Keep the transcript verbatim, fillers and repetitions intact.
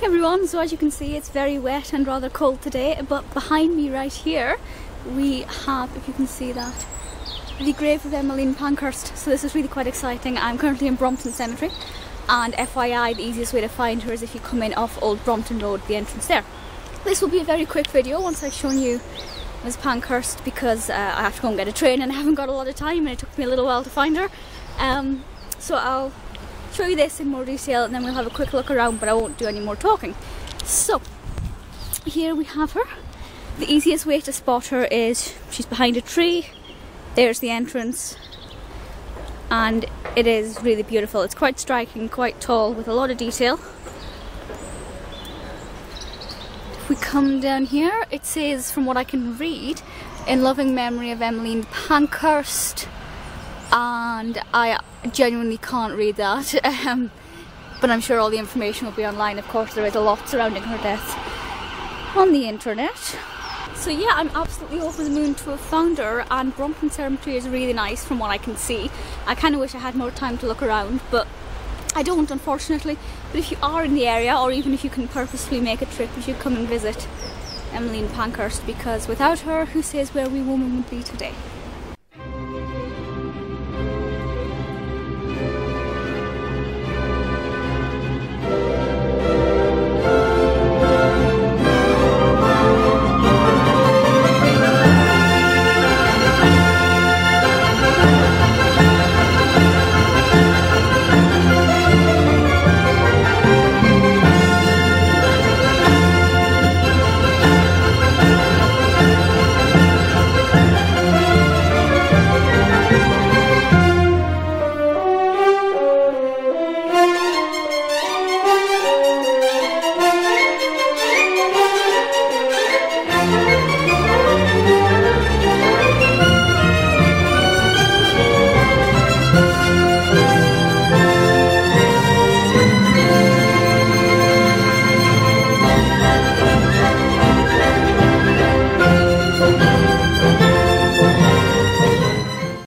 Hey everyone, so as you can see it's very wet and rather cold today, but behind me right here we have, if you can see that, the grave of Emmeline Pankhurst. So this is really quite exciting. I'm currently in Brompton Cemetery, and F Y I, the easiest way to find her is if you come in off Old Brompton Road, the entrance there. This will be a very quick video once I've shown you Miz Pankhurst, because uh, I have to go and get a train and I haven't got a lot of time, and it took me a little while to find her. Um, so I'll show you this in more detail and then we'll have a quick look around, but I won't do any more talking. So here we have her. The easiest way to spot her is she's behind a tree. There's the entrance, and it is really beautiful. It's quite striking, quite tall, with a lot of detail. If we come down here, it says, from what I can read, in loving memory of Emmeline Pankhurst, and I genuinely can't read that, um, but I'm sure all the information will be online. Of course, there is a lot surrounding her death on the internet. So yeah, I'm absolutely over the moon to have found her, and Brompton Cemetery is really nice from what I can see. I kind of wish I had more time to look around, but I don't, unfortunately. But if you are in the area, or even if you can purposefully make a trip, you should come and visit Emmeline Pankhurst, because without her, who says where we women would be today?